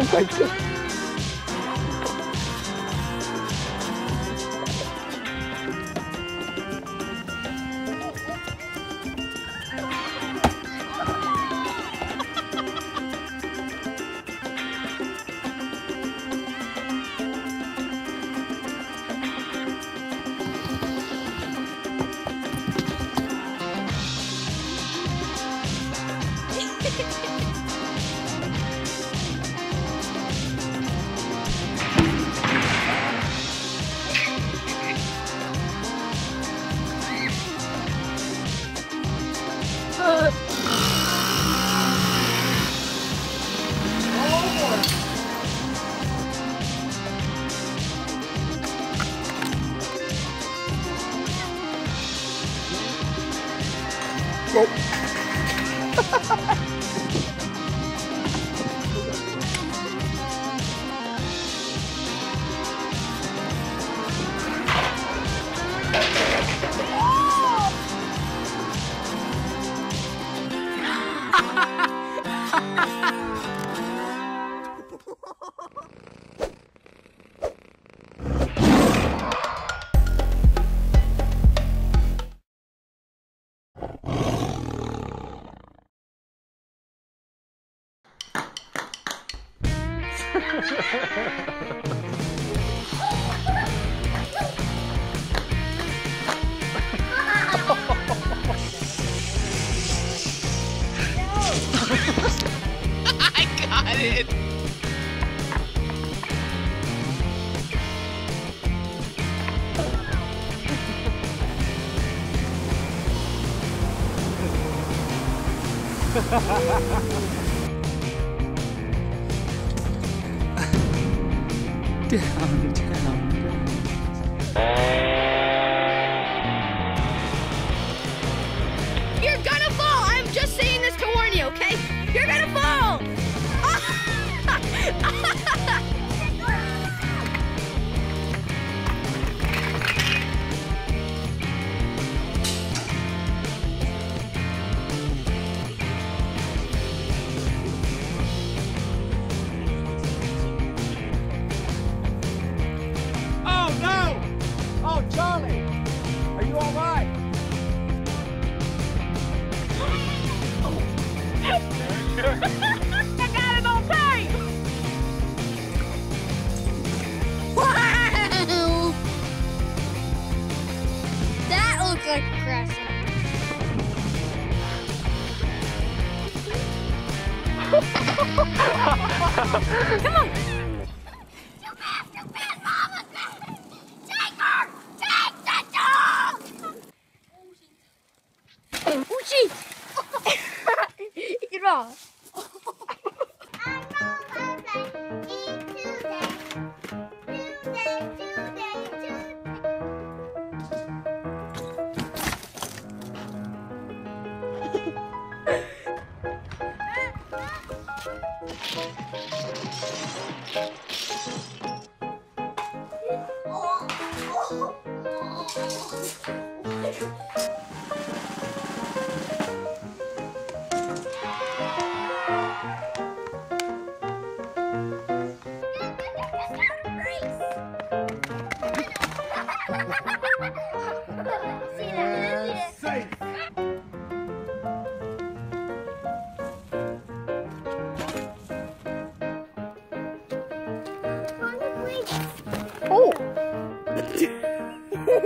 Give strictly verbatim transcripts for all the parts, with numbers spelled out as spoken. Thank you. Down, down. You're gonna fall! I'm just saying this to warn you, okay? You're gonna fall! Come on! Too fast, too fast, Mama! Take her! Take the dog! Oh, jeez! You can roll. I roll my E today. Today, today, today.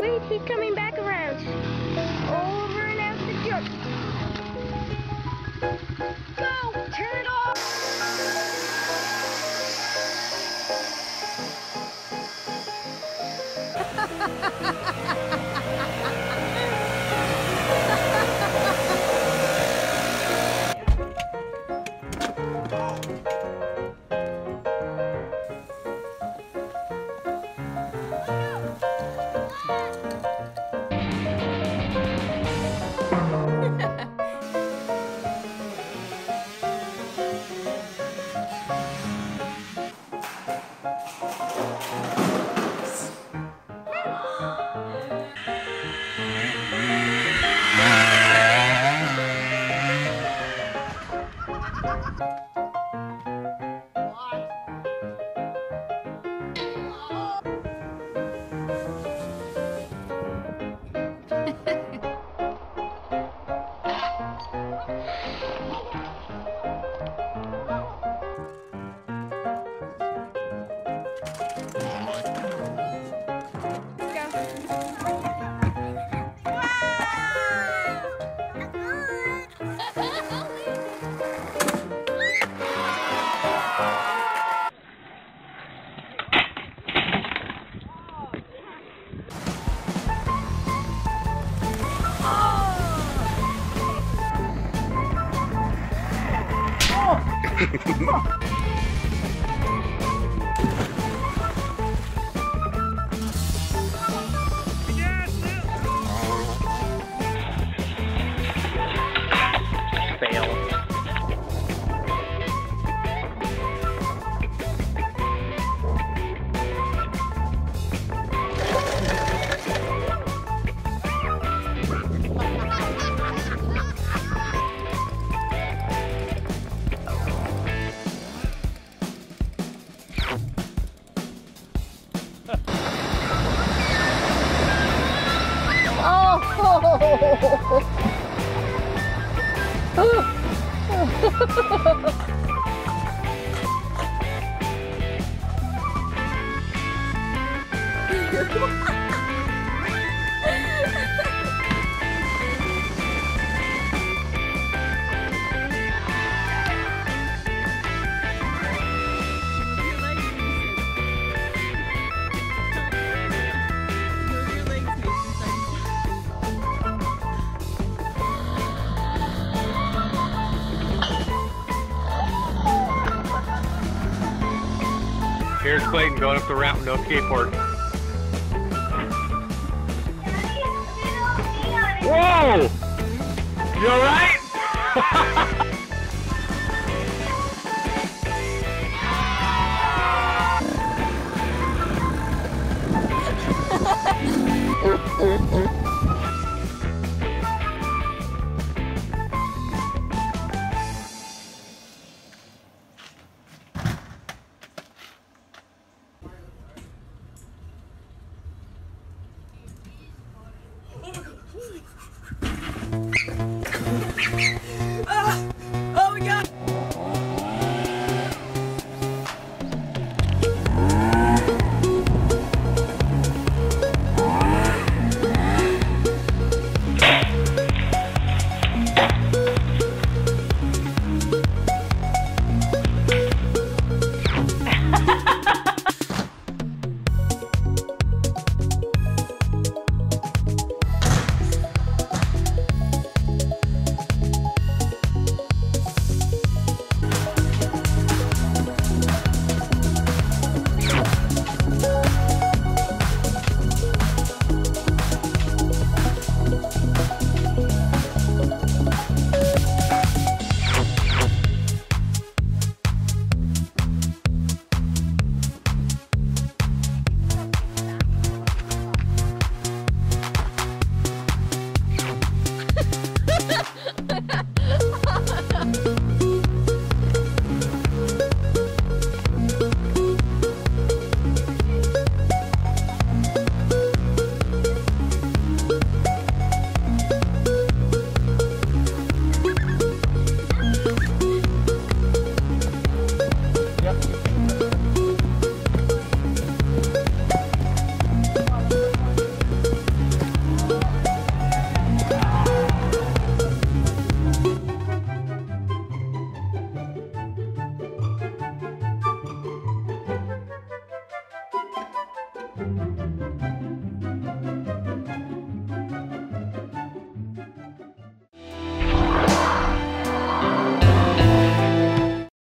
Wait, he's coming back around. Over and out the jump. Go! Turn it off! Why? Here's Clayton going up the ramp with no skateboard. Whoa! You alright?